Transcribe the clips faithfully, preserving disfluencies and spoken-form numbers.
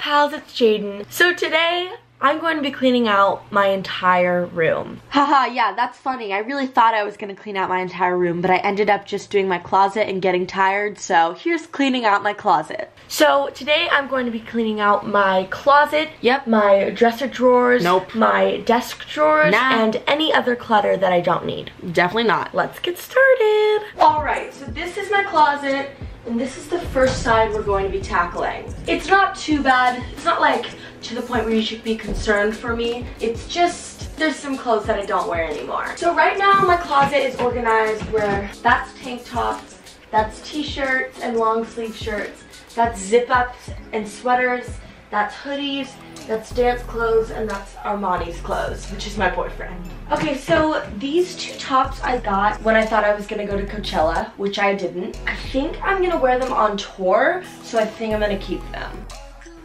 pals, it's Jayden. So today, I'm going to be cleaning out my entire room. Haha, yeah, that's funny. I really thought I was gonna clean out my entire room, but I ended up just doing my closet and getting tired, so here's cleaning out my closet. So today, I'm going to be cleaning out my closet, yep, my dresser drawers, nope, my desk drawers, nah, and any other clutter that I don't need. Definitely not. Let's get started. All right, so this is my closet. And this is the first side we're going to be tackling. It's not too bad. It's not like to the point where you should be concerned for me. It's just, there's some clothes that I don't wear anymore. So right now my closet is organized where that's tank tops, that's t-shirts and long sleeve shirts, that's zip ups and sweaters, that's hoodies, that's dance clothes, and that's Armani's clothes, which is my boyfriend. Okay, so these two tops I got when I thought I was gonna go to Coachella, which I didn't. I think I'm gonna wear them on tour, so I think I'm gonna keep them.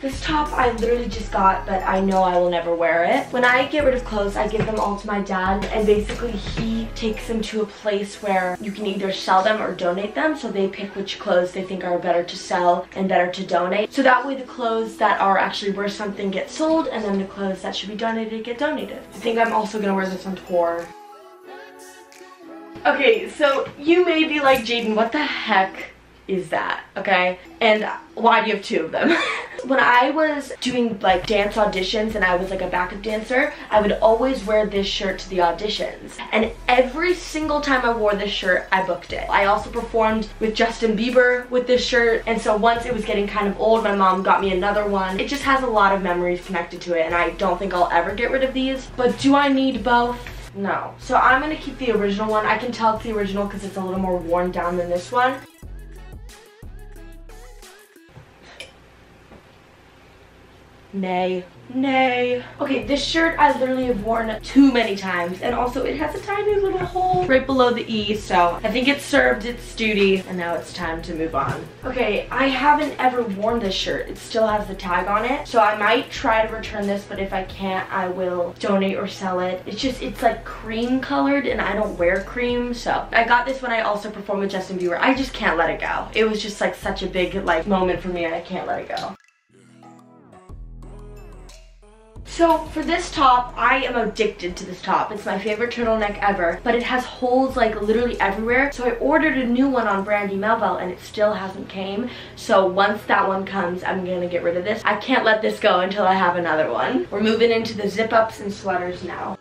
This top I literally just got, but I know I will never wear it. When I get rid of clothes, I give them all to my dad, and basically he takes them to a place where you can either sell them or donate them, so they pick which clothes they think are better to sell and better to donate. So that way the clothes that are actually worth something get sold, and then the clothes that should be donated get donated. I think I'm also gonna wear this on tour. Okay, so you may be like, Jayden, what the heck is that, okay? And why do you have two of them? When I was doing like dance auditions and I was like a backup dancer, I would always wear this shirt to the auditions. And every single time I wore this shirt, I booked it. I also performed with Justin Bieber with this shirt. And so once it was getting kind of old, my mom got me another one. It just has a lot of memories connected to it, and I don't think I'll ever get rid of these. But do I need both? No. So I'm gonna keep the original one. I can tell it's the original because it's a little more worn down than this one. Nay. Nay. Okay, this shirt I literally have worn too many times, and also it has a tiny little hole right below the E, so I think it served its duty, and now it's time to move on. Okay, I haven't ever worn this shirt. It still has the tag on it, so I might try to return this, but if I can't, I will donate or sell it. It's just, it's like cream colored, and I don't wear cream, so I got this when I also performed with Justin Bieber. I just can't let it go. It was just like such a big like moment for me, and I can't let it go. So for this top, I am addicted to this top. It's my favorite turtleneck ever, but it has holes like literally everywhere. So I ordered a new one on Brandy Melville and it still hasn't came. So once that one comes, I'm gonna get rid of this. I can't let this go until I have another one. We're moving into the zip ups and sweaters now.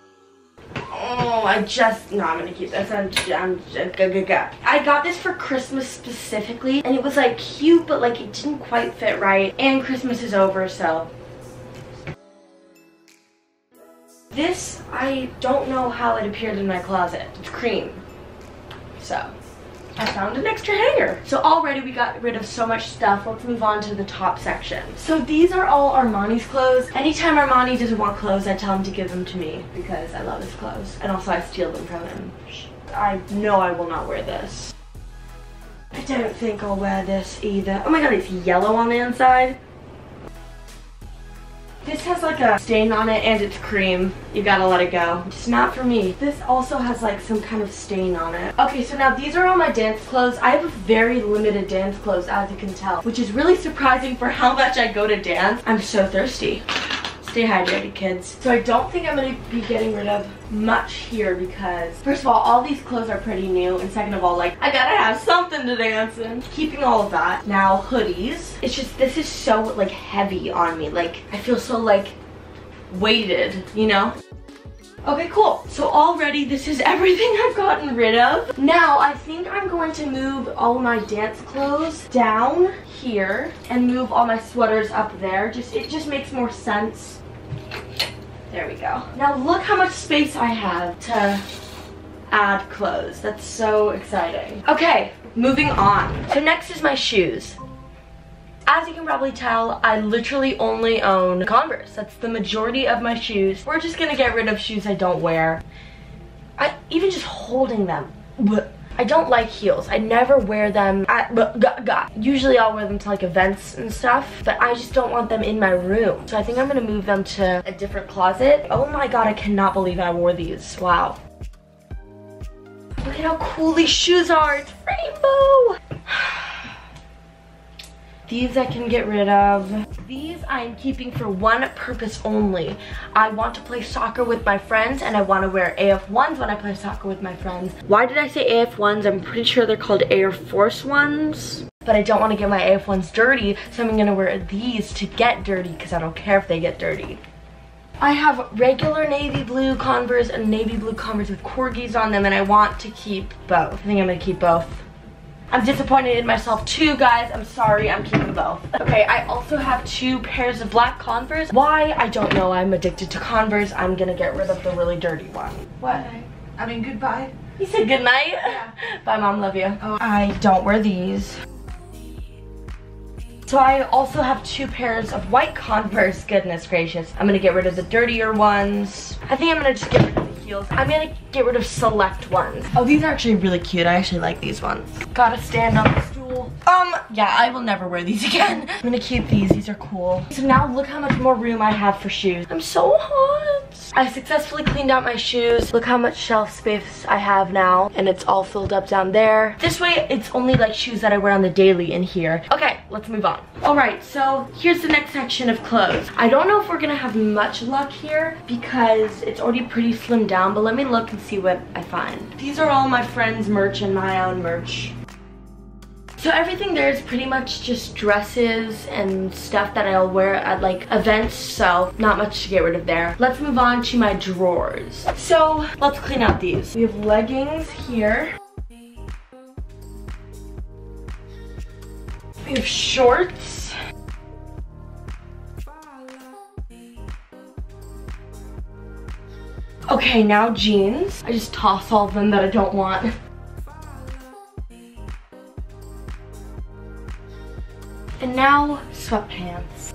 Oh, I just, no, I'm gonna keep this. I'm, I'm, I got this for Christmas specifically, and it was like cute, but like it didn't quite fit right. And Christmas is over, so. This, I don't know how it appeared in my closet. It's cream. So, I found an extra hanger. So already we got rid of so much stuff. Let's move on to the top section. So these are all Armani's clothes. Anytime Armani doesn't want clothes, I tell him to give them to me because I love his clothes. And also I steal them from him. I know I will not wear this. I don't think I'll wear this either. Oh my god, it's yellow on the inside. This has like a stain on it and it's cream. You gotta let it go. It's not for me. This also has like some kind of stain on it. Okay, so now these are all my dance clothes. I have very limited dance clothes, as you can tell, which is really surprising for how much I go to dance. I'm so thirsty. Stay hydrated, kids. So I don't think I'm gonna be getting rid of much here because, first of all, all these clothes are pretty new, and second of all, like, I gotta have something to dance in. Keeping all of that. Now, hoodies. It's just, this is so, like, heavy on me. Like, I feel so, like, weighted, you know? Okay, cool. So already this is everything I've gotten rid of. Now, I think I'm going to move all my dance clothes down here and move all my sweaters up there. Just, it just makes more sense. There we go. Now look how much space I have to add clothes. That's so exciting. Okay, moving on. So next is my shoes. As you can probably tell, I literally only own Converse. That's the majority of my shoes. We're just gonna get rid of shoes I don't wear. I, even just holding them. Blech. I don't like heels. I never wear them. At, bleh, gah, gah. Usually I'll wear them to like events and stuff, but I just don't want them in my room. So I think I'm gonna move them to a different closet. Oh my god, I cannot believe I wore these. Wow. Look at how cool these shoes are. It's rainbow. These I can get rid of. These I am keeping for one purpose only. I want to play soccer with my friends, and I want to wear A F ones when I play soccer with my friends. Why did I say A F ones? I'm pretty sure they're called Air Force Ones. But I don't want to get my A F ones dirty, so I'm going to wear these to get dirty because I don't care if they get dirty. I have regular navy blue Converse and navy blue Converse with corgis on them, and I want to keep both. I think I'm going to keep both. I'm disappointed in myself too, guys. I'm sorry, I'm keeping both. Okay, I also have two pairs of black Converse. Why? I don't know. I'm addicted to Converse. I'm gonna get rid of the really dirty one. What? I mean, goodbye. You said goodnight? Yeah. Bye, Mom. Love you. Oh. I don't wear these. So I also have two pairs of white Converse. Goodness gracious. I'm gonna get rid of the dirtier ones. I think I'm gonna just get rid of heels. I'm gonna get rid of select ones. Oh, these are actually really cute. I actually like these ones. Gotta stand on the stool. Um, yeah, I will never wear these again. I'm gonna keep these. These are cool. So now look how much more room I have for shoes. I'm so hot. I successfully cleaned out my shoes. Look how much shelf space I have now, and it's all filled up down there. This way, it's only like shoes that I wear on the daily in here. Okay, let's move on. All right, so here's the next section of clothes. I don't know if we're gonna have much luck here because it's already pretty slimmed down, but let me look and see what I find. These are all my friends' merch and my own merch. So everything there is pretty much just dresses and stuff that I'll wear at like events, so not much to get rid of there. Let's move on to my drawers. So let's clean out these. We have leggings here. We have shorts. Okay, now jeans. I just toss all of them that I don't want. And now, sweatpants.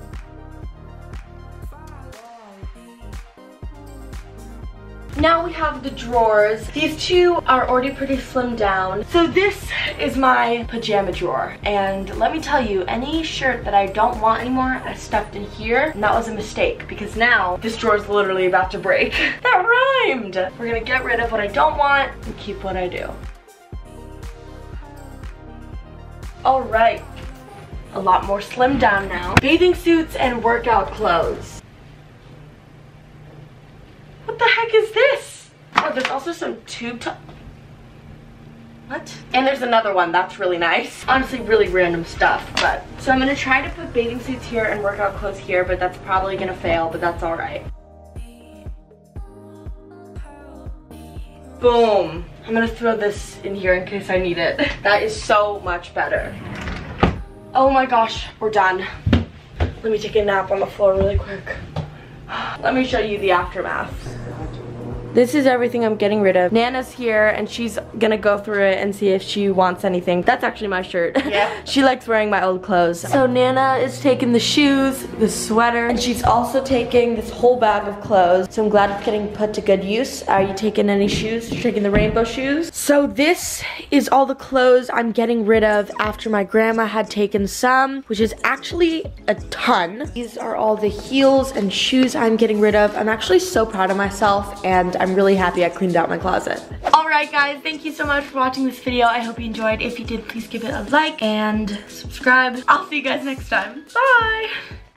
Now we have the drawers. These two are already pretty slimmed down. So this is my pajama drawer. And let me tell you, any shirt that I don't want anymore, I stuffed in here. And that was a mistake because now this drawer is literally about to break. That rhymed! We're gonna get rid of what I don't want and keep what I do. All right. A lot more slimmed down now. Bathing suits and workout clothes. What the heck is this? Oh, there's also some tube top. What? And there's another one that's really nice. Honestly, really random stuff, but. So I'm gonna try to put bathing suits here and workout clothes here, but that's probably gonna fail, but that's all right. Boom. I'm gonna throw this in here in case I need it. That is so much better. Oh my gosh, we're done. Let me take a nap on the floor really quick. Let me show you the aftermath. This is everything I'm getting rid of. Nana's here and she's gonna go through it and see if she wants anything. That's actually my shirt. Yeah. She likes wearing my old clothes. So Nana is taking the shoes, the sweater, and she's also taking this whole bag of clothes. So I'm glad it's getting put to good use. Are you taking any shoes? You're taking the rainbow shoes? So this is all the clothes I'm getting rid of after my grandma had taken some, which is actually a ton. These are all the heels and shoes I'm getting rid of. I'm actually so proud of myself, and I'm really happy I cleaned out my closet. Alright guys, thank you so much for watching this video. I hope you enjoyed. If you did, please give it a like and subscribe. I'll see you guys next time. Bye!